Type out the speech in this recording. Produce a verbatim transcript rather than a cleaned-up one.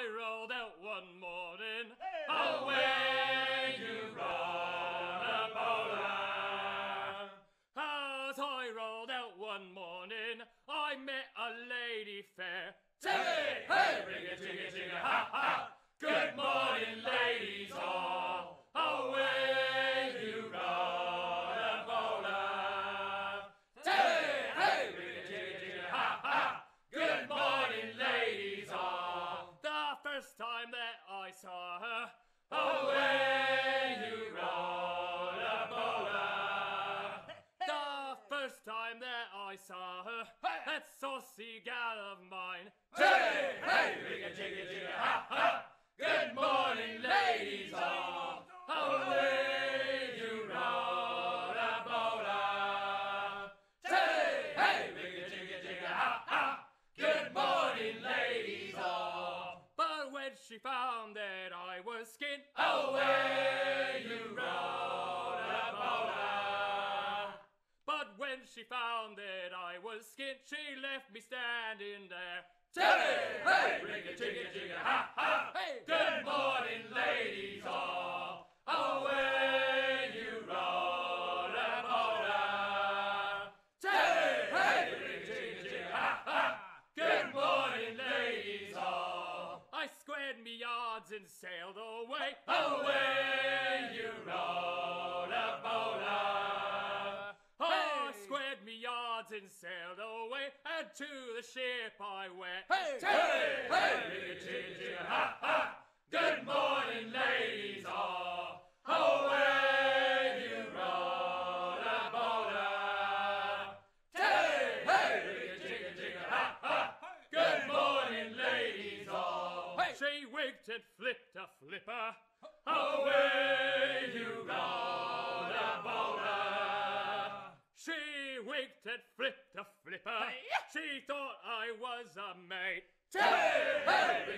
I rolled out one morning. Hey! Away you roll a bowler. As I rolled out one morning, I met a lady fair. Hey! Hey! Ring a jigga jigga ha ha. Good morning, ladies all. Away you roll a bowler. Hey! Hey! Ring a jigga jigga ha ha. Good morning, ladies all. The first time that I saw her, away you roll a bowler. The first time that I saw her, that saucy gal of mine. Hey! Hey! Ring a jigga jigga ha ha. Good morning, ladies all. Away you roll a bowler. Hey, hey, ring a jigga jigga ha ha. Good morning, ladies all. But when she found that I was skint, away you roll a bowler. But when she found that I was skint, she left me standing there. Hey, hey, ring a jigga jigga ha ha. Hey, good morning, ladies all. Away you roll a bowler. Hey, hey, ring a jigga jigga ha ha. Good morning, ladies all. I squared me yards and sailed away. Away you roll a bowler. I squared me yards and sailed away. And to the ship I went. Hey! Hey! Hey! Ring a jigga jigga ha ha! Good morning, ladies all! Away you roll a bowler! Hey! Hey! Ring a jigga jigga ha ha! Good morning, ladies all! Hey! She winked and flipped a flipper. Away you roll a bowler! She winked and flipped a flipper. Hey, yeah. She thought I was a mate. Hey, hey,